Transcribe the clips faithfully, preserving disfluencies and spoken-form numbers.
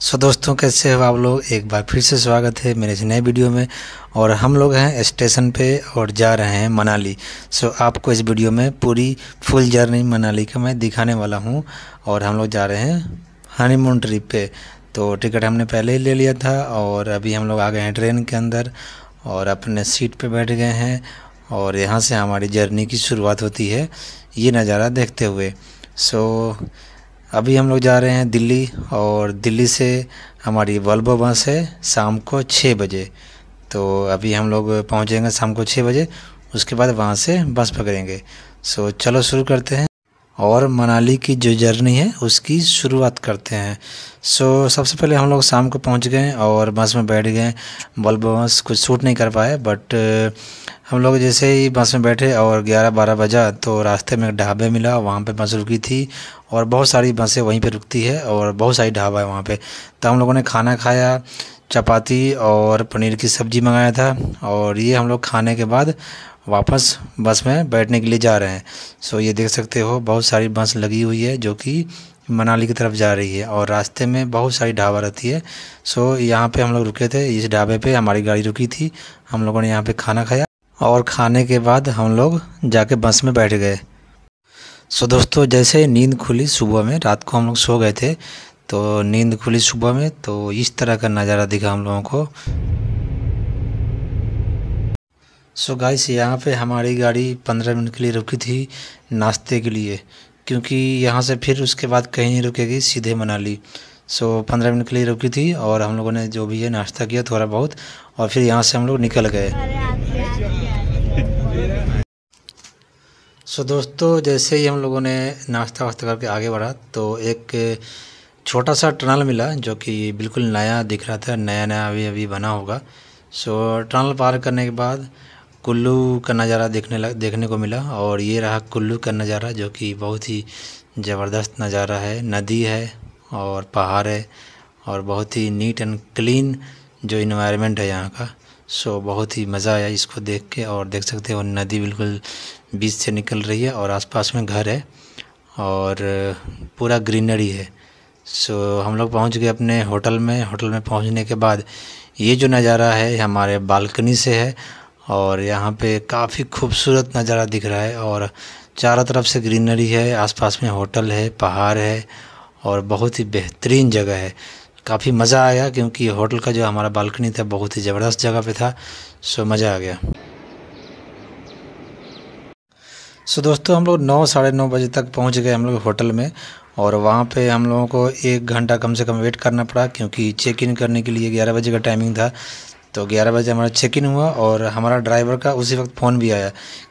सो so, दोस्तों कैसे हो आप लोग, एक बार फिर से स्वागत है मेरे इस नए वीडियो में। और हम लोग हैं स्टेशन पे और जा रहे हैं मनाली। सो so, आपको इस वीडियो में पूरी फुल जर्नी मनाली का मैं दिखाने वाला हूं। और हम लोग जा रहे हैं हनीमून ट्रिप पे, तो टिकट हमने पहले ही ले लिया था और अभी हम लोग आ गए हैं ट्रेन के अंदर और अपने सीट पर बैठ गए हैं। और यहाँ से हमारी जर्नी की शुरुआत होती है ये नज़ारा देखते हुए। सो so, अभी हम लोग जा रहे हैं दिल्ली और दिल्ली से हमारी वॉल्वो बस है शाम को छः बजे। तो अभी हम लोग पहुंचेंगे शाम को छः बजे, उसके बाद वहां से बस पकड़ेंगे। सो चलो शुरू करते हैं और मनाली की जो जर्नी है उसकी शुरुआत करते हैं। सो सबसे पहले हम लोग शाम को पहुंच गए और बस में बैठ गए। वॉल्वो बस कुछ शूट नहीं कर पाए, बट हम लोग जैसे ही बस में बैठे और ग्यारह बारह बजा तो रास्ते में एक ढाबे मिला, वहाँ पे बस रुकी थी। और बहुत सारी बसें वहीं पे रुकती है और बहुत सारी ढाबा है वहाँ पे। तो हम लोगों ने खाना खाया, चपाती और पनीर की सब्ज़ी मंगाया था। और ये हम लोग खाने के बाद वापस बस में बैठने के लिए जा रहे हैं। सो ये देख सकते हो बहुत सारी बस लगी हुई है जो कि मनाली की तरफ जा रही है और रास्ते में बहुत सारी ढाबा रहती है। सो यहाँ पे हम लोग रुके थे, इस ढाबे पे हमारी गाड़ी रुकी थी। हम लोगों ने यहाँ पे खाना खाया और खाने के बाद हम लोग जाके बस में बैठ गए। सो दोस्तों जैसे ही नींद खुली सुबह में, रात को हम लोग सो गए थे तो नींद खुली सुबह में, तो इस तरह का नज़ारा दिखा हम लोगों को। सो गाइस यहाँ पे हमारी गाड़ी पंद्रह मिनट के लिए रुकी थी नाश्ते के लिए, क्योंकि यहाँ से फिर उसके बाद कहीं नहीं रुकेगी, सीधे मनाली। सो पंद्रह मिनट के लिए रुकी थी और हम लोगों ने जो भी है नाश्ता किया थोड़ा बहुत और फिर यहाँ से हम लोग निकल गए। सो दोस्तों जैसे ही हम लोगों ने नाश्ता वास्ता करके आगे बढ़ा तो एक छोटा सा टनल मिला जो कि बिल्कुल नया दिख रहा था, नया नया अभी अभी बना होगा। सो टनल पार करने के बाद कुल्लू का नज़ारा देखने लग देखने को मिला। और ये रहा कुल्लू का नज़ारा जो कि बहुत ही ज़बरदस्त नज़ारा है, नदी है और पहाड़ है और बहुत ही नीट एंड क्लीन जो इन्वायरमेंट है यहाँ का। सो बहुत ही मज़ा आया इसको देख के। और देख सकते हो नदी बिल्कुल बीच से निकल रही है और आसपास में घर है और पूरा ग्रीनरी है। सो हम लोग पहुँच गए अपने होटल में। होटल में पहुँचने के बाद ये जो नज़ारा है हमारे बालकनी से है और यहाँ पे काफ़ी खूबसूरत नज़ारा दिख रहा है। और चारों तरफ से ग्रीनरी है, आसपास में होटल है, पहाड़ है और बहुत ही बेहतरीन जगह है। काफ़ी मज़ा आया क्योंकि होटल का जो हमारा बालकनी था बहुत ही ज़बरदस्त जगह पे था। सो मज़ा आ गया। सो दोस्तों हम लोग नौ साढ़े नौ बजे तक पहुँच गए हम लोग होटल में। और वहाँ पे हम लोगों को एक घंटा कम से कम वेट करना पड़ा क्योंकि चेक इन करने के लिए ग्यारह बजे का टाइमिंग था। तो ग्यारह बजे हमारा चेक इन हुआ और हमारा ड्राइवर का उसी वक्त फ़ोन भी आया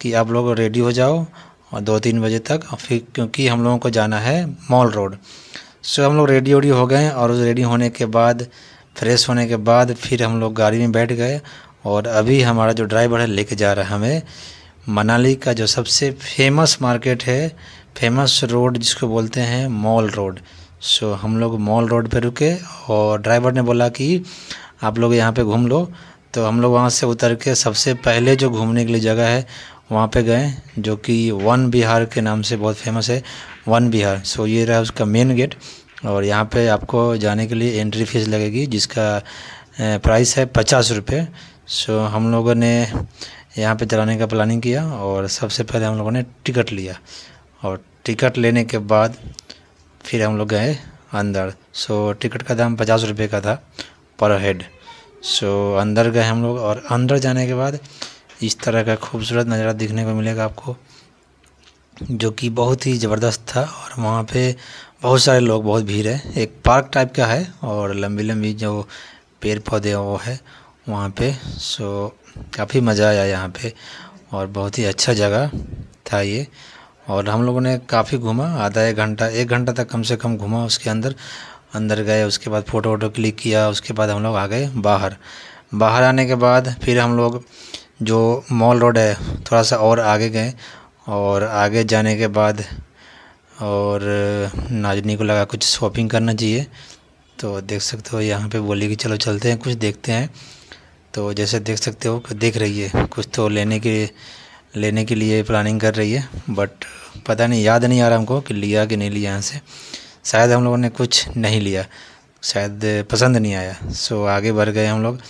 कि आप लोग रेडी हो जाओ और दो तीन बजे तक, और फिर क्योंकि हम लोगों को जाना है मॉल रोड। सो हम लोग रेडी वेडी हो गए और उस रेडी होने के बाद, फ्रेश होने के बाद फिर हम लोग गाड़ी में बैठ गए। और अभी हमारा जो ड्राइवर है लेके जा रहा है हमें मनाली का जो सबसे फेमस मार्केट है, फेमस रोड जिसको बोलते हैं मॉल रोड। सो हम लोग मॉल रोड पर रुके और ड्राइवर ने बोला कि आप लोग यहाँ पे घूम लो। तो हम लोग वहाँ से उतर के सबसे पहले जो घूमने के लिए जगह है वहाँ पे गए जो कि वन विहार के नाम से बहुत फेमस है, वन विहार। सो ये रहा उसका मेन गेट और यहाँ पे आपको जाने के लिए एंट्री फीस लगेगी जिसका प्राइस है पचास रुपये। सो हम लोगों ने यहाँ पे चलाने का प्लानिंग किया और सबसे पहले हम लोगों ने टिकट लिया और टिकट लेने के बाद फिर हम लोग गए अंदर। सो टिकट का दाम पचास रुपये का था पर हेड। सो अंदर गए हम लोग और अंदर जाने के बाद इस तरह का खूबसूरत नज़ारा दिखने को मिलेगा आपको जो कि बहुत ही ज़बरदस्त था। और वहाँ पे बहुत सारे लोग, बहुत भीड़ है, एक पार्क टाइप का है और लंबी लंबी जो पेड़ पौधे वो है वहाँ पे। सो काफ़ी मज़ा आया यहाँ पे और बहुत ही अच्छा जगह था ये। और हम लोगों ने काफ़ी घूमा, आधा एक घंटा एक घंटा तक कम से कम घूमा उसके अंदर। अंदर गए उसके बाद फ़ोटो वोटो क्लिक किया, उसके बाद हम लोग आ गए बाहर। बाहर आने के बाद फिर हम लोग जो मॉल रोड है थोड़ा सा और आगे गए और आगे जाने के बाद और नाजनी को लगा कुछ शॉपिंग करना चाहिए। तो देख सकते हो यहाँ पे बोली कि चलो चलते हैं कुछ देखते हैं। तो जैसे देख सकते हो देख रही है कुछ तो लेने के लेने के लिए प्लानिंग कर रही है, बट पता नहीं, याद नहीं आ रहा हमको कि लिया कि नहीं लिया यहाँ से। शायद हम लोगों ने कुछ नहीं लिया। शायद पसंद नहीं आया। सो आगे बढ़ गए हम लोग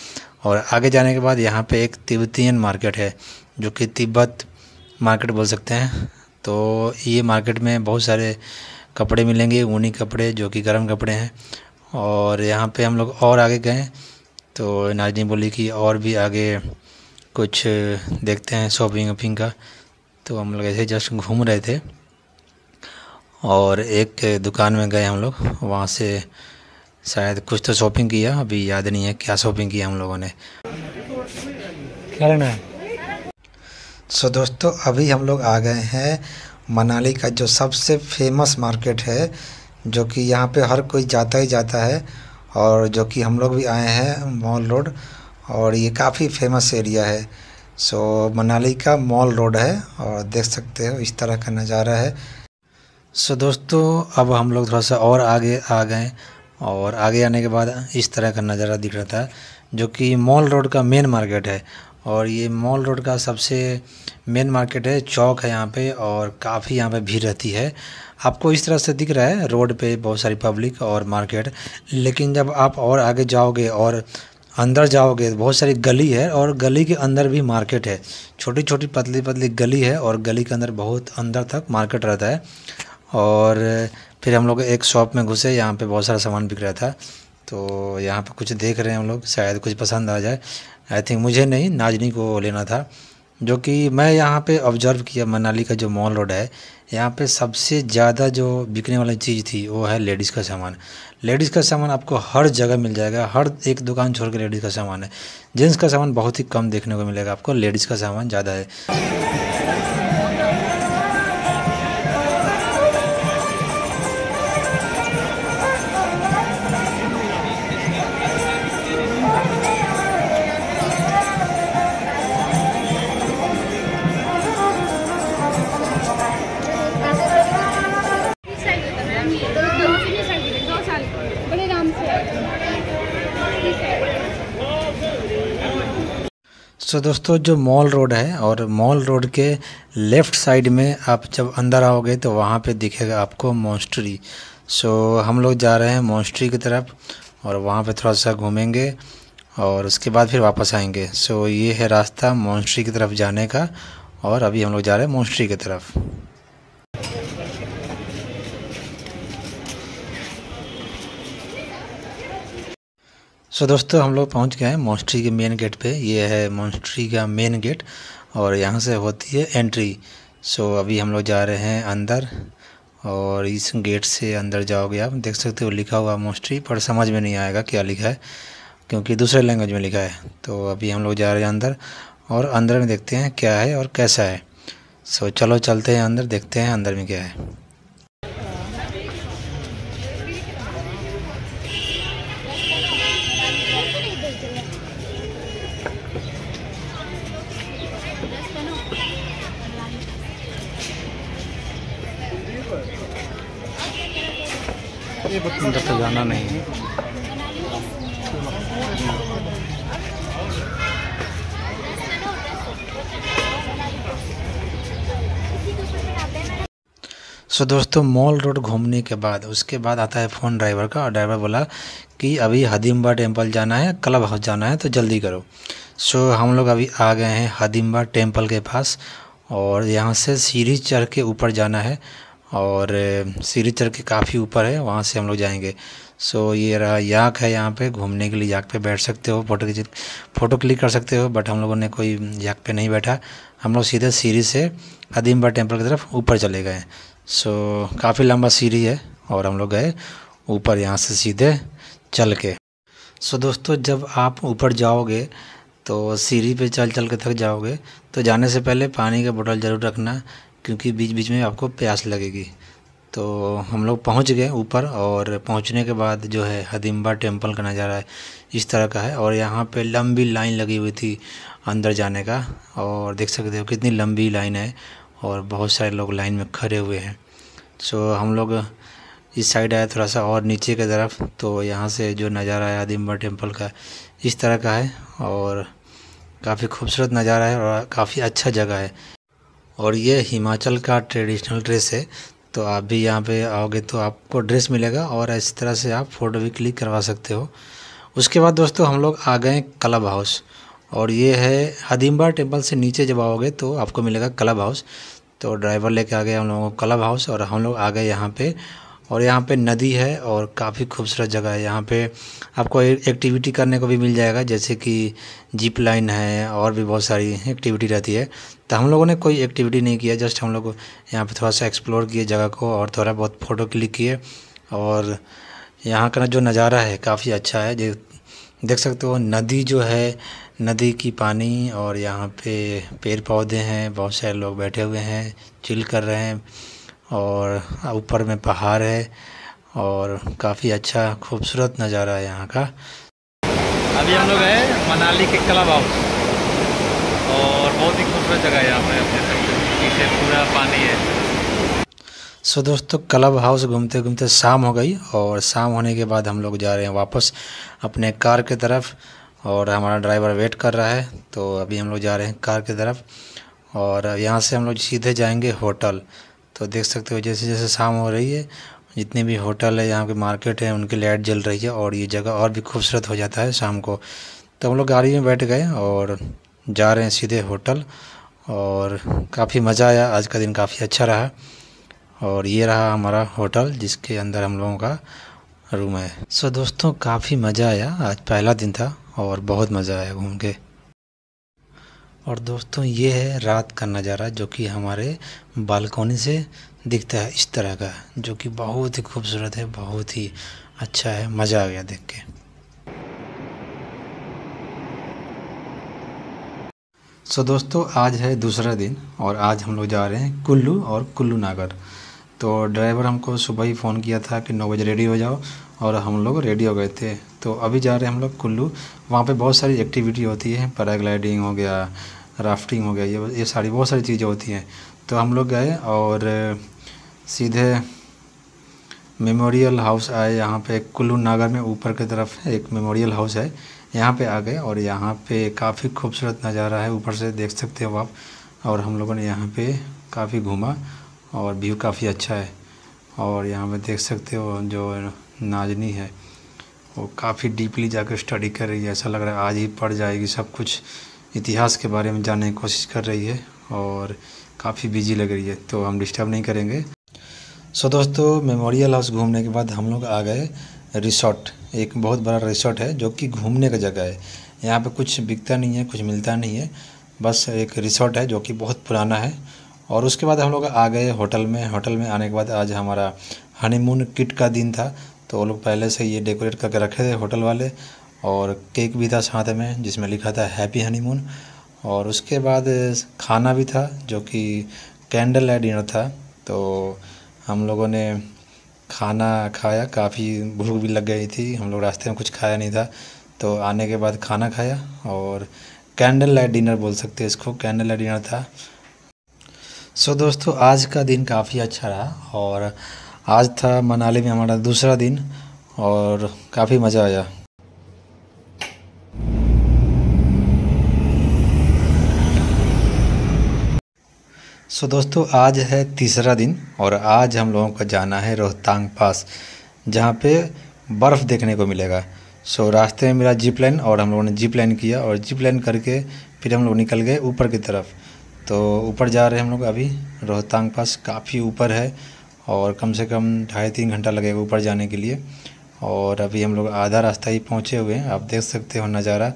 और आगे जाने के बाद यहाँ पे एक तिब्बतियन मार्केट है जो कि तिब्बत मार्केट बोल सकते हैं। तो ये मार्केट में बहुत सारे कपड़े मिलेंगे, ऊनी कपड़े जो कि गर्म कपड़े हैं। और यहाँ पे हम लोग और आगे गए तो नाजनी बोली कि और भी आगे कुछ देखते हैं शॉपिंग वॉपिंग का। तो हम लोग ऐसे जस्ट घूम रहे थे और एक दुकान में गए हम लोग, वहाँ से शायद कुछ तो शॉपिंग किया, अभी याद नहीं है क्या शॉपिंग किया हम लोगों ने। क्या लेना है? सो दोस्तों अभी हम लोग आ गए हैं मनाली का जो सबसे फेमस मार्केट है, जो कि यहाँ पे हर कोई जाता ही जाता है और जो कि हम लोग भी आए हैं मॉल रोड, और ये काफ़ी फेमस एरिया है। सो मनाली का मॉल रोड है और देख सकते हो इस तरह का नज़ारा है। सो दोस्तों अब हम लोग थोड़ा सा और आगे आ गए और आगे आने के बाद इस तरह का नज़ारा दिख रहा था जो कि मॉल रोड का मेन मार्केट है। और ये मॉल रोड का सबसे मेन मार्केट है, चौक है यहाँ पे और काफ़ी यहाँ पे भीड़ रहती है। आपको इस तरह से दिख रहा है रोड पे बहुत सारी पब्लिक और मार्केट, लेकिन जब आप और आगे जाओगे और अंदर जाओगे तो बहुत सारी गली है और गली के अंदर भी मार्केट है। छोटी छोटी पतली पतली गली है और गली के अंदर बहुत अंदर तक मार्केट रहता है। और फिर हम लोग एक शॉप में घुसे, यहाँ पर बहुत सारा सामान बिक रहा था। तो यहाँ पे कुछ देख रहे हैं हम लोग, शायद कुछ पसंद आ जाए। आई थिंक मुझे नहीं, नाजनी को लेना था। जो कि मैं यहाँ पे ऑब्जर्व किया मनाली का जो मॉल रोड है, यहाँ पे सबसे ज़्यादा जो बिकने वाली चीज़ थी वो है लेडीज़ का सामान। लेडीज़ का सामान आपको हर जगह मिल जाएगा, हर एक दुकान छोड़ के लेडीज़ का सामान है। जेंट्स का सामान बहुत ही कम देखने को मिलेगा आपको, लेडीज़ का सामान ज़्यादा है। सो so, दोस्तों जो मॉल रोड है और मॉल रोड के लेफ़्ट साइड में आप जब अंदर आओगे तो वहाँ पे दिखेगा आपको मॉन्स्ट्री। सो so, हम लोग जा रहे हैं मॉन्स्ट्री की तरफ और वहाँ पे थोड़ा सा घूमेंगे और उसके बाद फिर वापस आएंगे। सो so, ये है रास्ता मॉन्स्ट्री की तरफ जाने का और अभी हम लोग जा रहे हैं मॉन्स्ट्री की तरफ। सो so, दोस्तों हम लोग पहुंच गए हैं मॉन्स्ट्री के मेन गेट पे। ये है मॉन्स्ट्री का मेन गेट और यहाँ से होती है एंट्री। सो so, अभी हम लोग जा रहे हैं अंदर और इस गेट से अंदर जाओगे आप देख सकते हो लिखा हुआ मॉन्स्ट्री, पर समझ में नहीं आएगा क्या लिखा है क्योंकि दूसरे लैंग्वेज में लिखा है। तो अभी हम लोग जा रहे हैं अंदर और अंदर में देखते हैं क्या है और कैसा है। सो so, चलो चलते हैं अंदर, देखते हैं अंदर में क्या है। अंदर तो जाना नहीं है। सो so, दोस्तों मॉल रोड घूमने के बाद उसके बाद आता है फ़ोन ड्राइवर का, और ड्राइवर बोला कि अभी हदिम्बा टेम्पल जाना है, क्लब हाउस जाना है, तो जल्दी करो। सो so, हम लोग अभी आ गए हैं हदिम्बा टेम्पल के पास और यहाँ से सीढ़ी चढ़ के ऊपर जाना है और सीढ़ी चढ़ के काफ़ी ऊपर है, वहाँ से हम लोग जाएंगे। सो ये रहा याक है, यहाँ पे घूमने के लिए याक पे बैठ सकते हो, फ़ोटो खींच फ़ोटो क्लिक कर सकते हो, बट हम लोगों ने कोई याक पे नहीं बैठा। हम लोग सीधे सीढ़ी से हदिम्बा टेम्पल की तरफ ऊपर चले गए। सो काफ़ी लंबा सीढ़ी है और हम लोग गए ऊपर यहाँ से सीधे चल के। सो दोस्तों जब आप ऊपर जाओगे तो सीढ़ी पर चल चल के थक जाओगे, तो जाने से पहले पानी का बोतल ज़रूर रखना क्योंकि बीच बीच में आपको प्यास लगेगी। तो हम लोग पहुंच गए ऊपर और पहुंचने के बाद जो है हदिम्बा टेम्पल का नज़ारा है इस तरह का है। और यहाँ पे लंबी लाइन लगी हुई थी अंदर जाने का, और देख सकते हो कितनी लंबी लाइन है और बहुत सारे लोग लाइन में खड़े हुए हैं। सो हम लोग इस साइड आए थोड़ा सा और नीचे की तरफ, तो यहाँ से जो नज़ारा है हदिम्बा टेम्पल का इस तरह का है और काफ़ी खूबसूरत नज़ारा है और काफ़ी अच्छा जगह है। और ये हिमाचल का ट्रेडिशनल ड्रेस है, तो आप भी यहाँ पे आओगे तो आपको ड्रेस मिलेगा और इस तरह से आप फ़ोटो भी क्लिक करवा सकते हो। उसके बाद दोस्तों हम लोग आ गए क्लब हाउस, और ये है हदिम्बा टेम्पल से नीचे जब आओगे तो आपको मिलेगा क्लब हाउस। तो ड्राइवर लेके आ गए हम लोगों को क्लब हाउस और हम लोग आ गए यहाँ पे। और यहाँ पे नदी है और काफ़ी खूबसूरत जगह है। यहाँ पे आपको एक्टिविटी करने को भी मिल जाएगा, जैसे कि जीप लाइन है और भी बहुत सारी एक्टिविटी रहती है। तो हम लोगों ने कोई एक्टिविटी नहीं किया, जस्ट हम लोग यहाँ पे थोड़ा सा एक्सप्लोर किए जगह को और थोड़ा बहुत फ़ोटो क्लिक किए। और यहाँ का जो नज़ारा है काफ़ी अच्छा है, जो देख सकते हो नदी जो है, नदी की पानी, और यहाँ पे पेड़ पौधे हैं, बहुत सारे लोग बैठे हुए हैं चिल कर रहे हैं, और ऊपर में पहाड़ है और काफ़ी अच्छा खूबसूरत नज़ारा है यहाँ का। अभी हम लोग हैं मनाली के क्लब हाउस और बहुत ही खूबसूरत जगह है यहाँ पे, पीछे पूरा पानी है। सो दोस्तों क्लब हाउस घूमते घूमते शाम हो गई और शाम होने के बाद हम लोग जा रहे हैं वापस अपने कार की तरफ, और हमारा ड्राइवर वेट कर रहा है। तो अभी हम लोग जा रहे हैं कार की तरफ और यहाँ से हम लोग सीधे जाएंगे होटल। तो देख सकते हो जैसे जैसे शाम हो रही है जितने भी होटल है यहाँ के मार्केट है उनकी लाइट जल रही है और ये जगह और भी खूबसूरत हो जाता है शाम को। तो हम लोग गाड़ी में बैठ गए और जा रहे हैं सीधे होटल, और काफ़ी मज़ा आया, आज का दिन काफ़ी अच्छा रहा। और ये रहा हमारा होटल जिसके अंदर हम लोगों का रूम है। सो दोस्तों काफ़ी मज़ा आया, आज पहला दिन था और बहुत मज़ा आया घूम के। और दोस्तों ये है रात का नज़ारा जो कि हमारे बालकोनी से दिखता है इस तरह का, जो कि बहुत ही खूबसूरत है, बहुत ही अच्छा है, मज़ा आ गया देख के। सो दोस्तों आज है दूसरा दिन और आज हम लोग जा रहे हैं कुल्लू और कुल्लू नागर। तो ड्राइवर हमको सुबह ही फ़ोन किया था कि नौ बजे रेडी हो जाओ और हम लोग रेडी हो गए थे। तो अभी जा रहे हैं हम लोग कुल्लू, वहाँ पे बहुत सारी एक्टिविटी होती है, पैराग्लाइडिंग हो गया, राफ्टिंग हो गया, ये ये सारी बहुत सारी चीज़ें होती हैं। तो हम लोग गए और सीधे मेमोरियल हाउस आए। यहाँ पे कुल्लू नागर में ऊपर की तरफ एक मेमोरियल हाउस है, यहाँ पे आ गए और यहाँ पे काफ़ी खूबसूरत नज़ारा है, ऊपर से देख सकते हो आप। और हम लोगों ने यहाँ पर काफ़ी घूमा और व्यू काफ़ी अच्छा है। और यहाँ पे देख सकते हो जो नाजनी है वो काफ़ी डीपली जाकर स्टडी कर रही है, ऐसा लग रहा है आज ही पढ़ जाएगी, सब कुछ इतिहास के बारे में जानने की कोशिश कर रही है और काफ़ी बिजी लग रही है। तो हम डिस्टर्ब नहीं करेंगे। सो दोस्तों मेमोरियल हाउस घूमने के बाद हम लोग आ गए रिसोर्ट, एक बहुत बड़ा रिसोर्ट है जो कि घूमने का जगह है। यहाँ पर कुछ बिकता नहीं है, कुछ मिलता नहीं है, बस एक रिसोर्ट है जो कि बहुत पुराना है। और उसके बाद हम लोग आ गए होटल में। होटल में आने के बाद आज हमारा हनीमून किट का दिन था, तो वो लोग पहले से ये डेकोरेट करके रखे थे होटल वाले, और केक भी था साथ में जिसमें लिखा था हैप्पी हनीमून। और उसके बाद खाना भी था जो कि कैंडल लाइट डिनर था। तो हम लोगों ने खाना खाया, काफ़ी भूख भी लग गई थी, हम लोग रास्ते में कुछ खाया नहीं था, तो आने के बाद खाना खाया और कैंडल लाइट डिनर बोल सकते हैं इसको, कैंडल लाइट डिनर था। सो so, दोस्तों आज का दिन काफ़ी अच्छा रहा और आज था मनाली में हमारा दूसरा दिन और काफ़ी मज़ा आया। सो so, दोस्तों आज है तीसरा दिन और आज हम लोगों को जाना है रोहतांग पास, जहाँ पे बर्फ़ देखने को मिलेगा। सो so, रास्ते में मेरा जीप लाइन और हम लोगों ने जीप लाइन किया और जीप लाइन करके फिर हम लोग निकल गए ऊपर की तरफ। तो ऊपर जा रहे हैं हम लोग अभी रोहतांग पास, काफ़ी ऊपर है और कम से कम ढाई तीन घंटा लगेगा ऊपर जाने के लिए। और अभी हम लोग आधा रास्ता ही पहुंचे हुए हैं, आप देख सकते हो नज़ारा,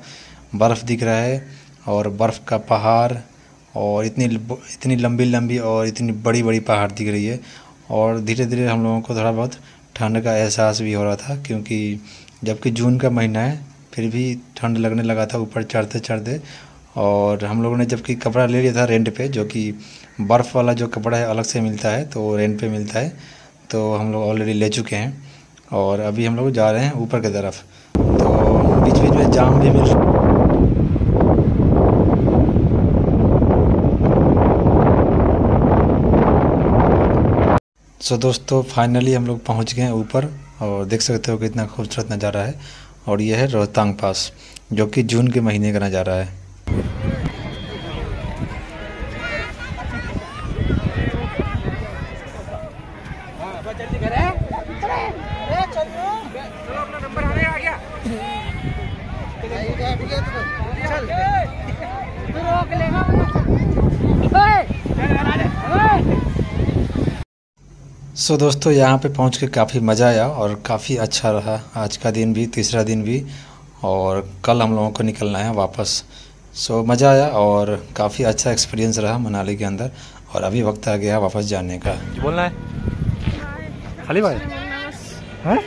बर्फ़ दिख रहा है और बर्फ़ का पहाड़, और इतनी इतनी लंबी लंबी और इतनी बड़ी बड़ी पहाड़ दिख रही है। और धीरे धीरे हम लोगों को थोड़ा बहुत ठंड का एहसास भी हो रहा था, क्योंकि जबकि जून का महीना है फिर भी ठंड लगने लगा था ऊपर चढ़ते चढ़ते। और हम लोगों ने जबकि कपड़ा ले लिया था रेंट पे, जो कि बर्फ़ वाला जो कपड़ा है अलग से मिलता है, तो रेंट पे मिलता है, तो हम लोग ऑलरेडी ले चुके हैं। और अभी हम लोग जा रहे हैं ऊपर की तरफ, तो बीच बीच में जाम भी मिल रहा है। सो दोस्तों फाइनली हम लोग पहुंच गए हैं ऊपर और देख सकते हो कितना खूबसूरत नज़ारा है। और यह है रोहतांग पास जो कि जून के महीने का नज़ारा है। सो so, दोस्तों यहाँ पे पहुँच के काफ़ी मज़ा आया और काफ़ी अच्छा रहा आज का दिन भी, तीसरा दिन भी। और कल हम लोगों को निकलना है वापस। सो so, मज़ा आया और काफ़ी अच्छा एक्सपीरियंस रहा मनाली के अंदर। और अभी वक्त आ गया वापस जाने का। बोलना है खाली भाई है?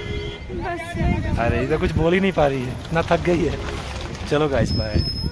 अरे इधर कुछ बोल ही नहीं पा रही है, इतना थक गई है। चलो गाइस बाय।